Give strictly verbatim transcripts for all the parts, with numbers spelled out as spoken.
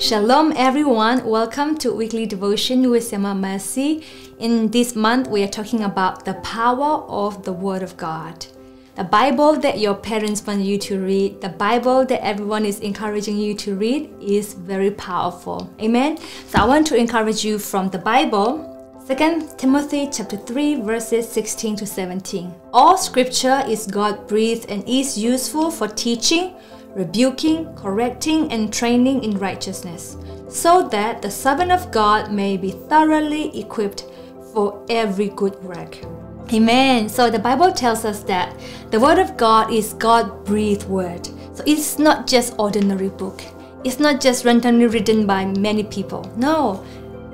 Shalom everyone, welcome to Weekly Devotion with Sema Mercy. In this month, we are talking about the power of the Word of God. The Bible that your parents want you to read, the Bible that everyone is encouraging you to read is very powerful. Amen? So I want to encourage you from the Bible. Second Timothy chapter three verses sixteen to seventeen. All scripture is God-breathed and is useful for teaching, rebuking, correcting, and training in righteousness, so that the servant of God may be thoroughly equipped for every good work. Amen. So the Bible tells us that the Word of God is God-breathed Word. So it's not just ordinary book. It's not just randomly written by many people. No,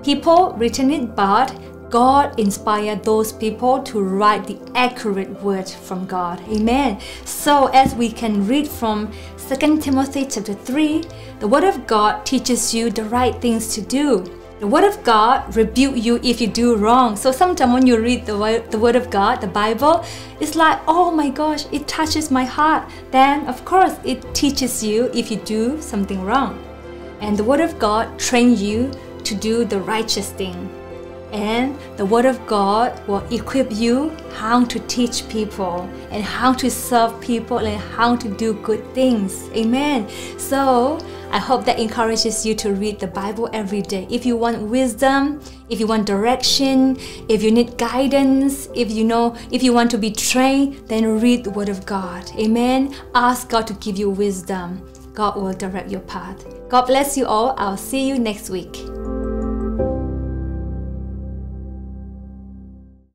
people written it, but God inspired those people to write the accurate word from God. Amen. So as we can read from Second Timothy chapter three, the Word of God teaches you the right things to do. The Word of God rebukes you if you do wrong. So sometimes when you read the word, the Word of God, the Bible, it's like, oh my gosh, it touches my heart. Then of course it teaches you if you do something wrong. And the Word of God trains you to do the righteous thing. And the Word of God will equip you how to teach people and how to serve people and how to do good things. Amen. So I hope that encourages you to read the Bible every day. If you want wisdom, if you want direction, if you need guidance, if you know, if you want to be trained, then read the Word of God. Amen. Ask God to give you wisdom. God will direct your path. God bless you all. I'll see you next week.